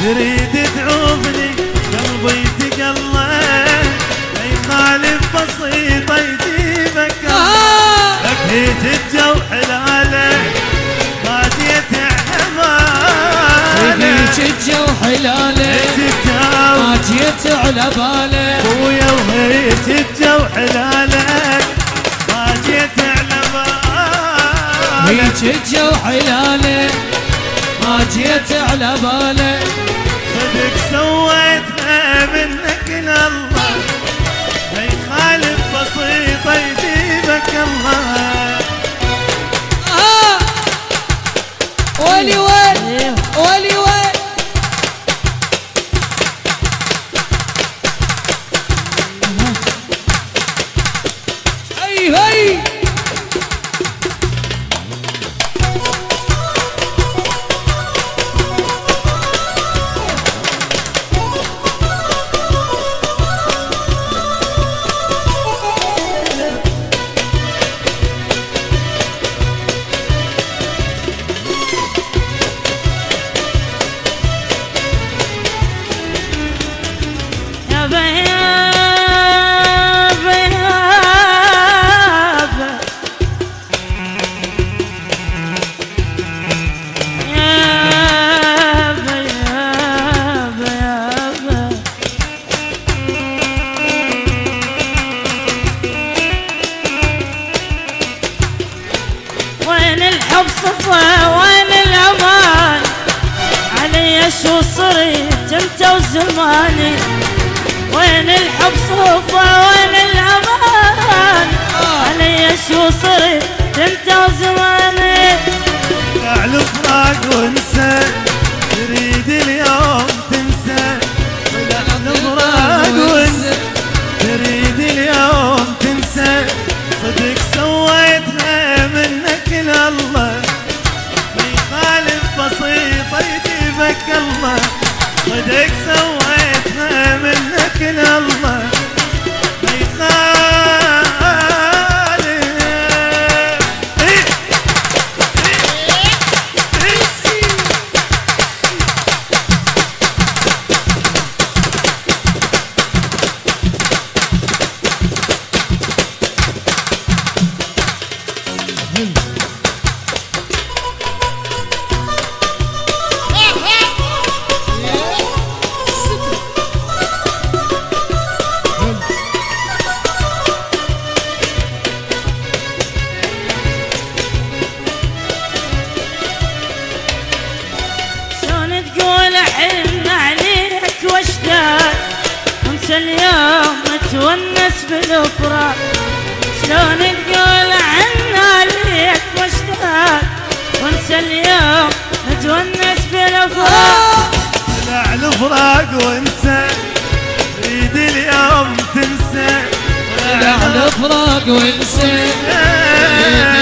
تريد تعوفني قلبي تقلع لا يخالف بسيطة يجيبك لكيت الجوح لالك فاتيت على بالك لكيت الجوح لالك فاتيت على بالك خويا وهيت الجوح لالك فاتيت على بالك هيك الجوح لالك ما جيت على بالك صدق سويتنا منك لله لا يخالف بسيطة يجيبك الله ولي وين ولي وين هي هي زماني وين الحب صوفه وين الامان علي شو صرت انت وزماني قاع الفراق وانسى تريد اليوم تنسى قاع الفراق وانسى تريد اليوم تنسى صدق سويتها منك لله ما يخالف بسيطه يجيبك الله صدق سويتها منك لله ما يخالف اليوم متونس بالفراق شلون تقول عنا ليك واشتاق وانسى اليوم متونس بالفراق طلع الفراق وانسى تريد اليوم تنسى طلع الفراق وانسى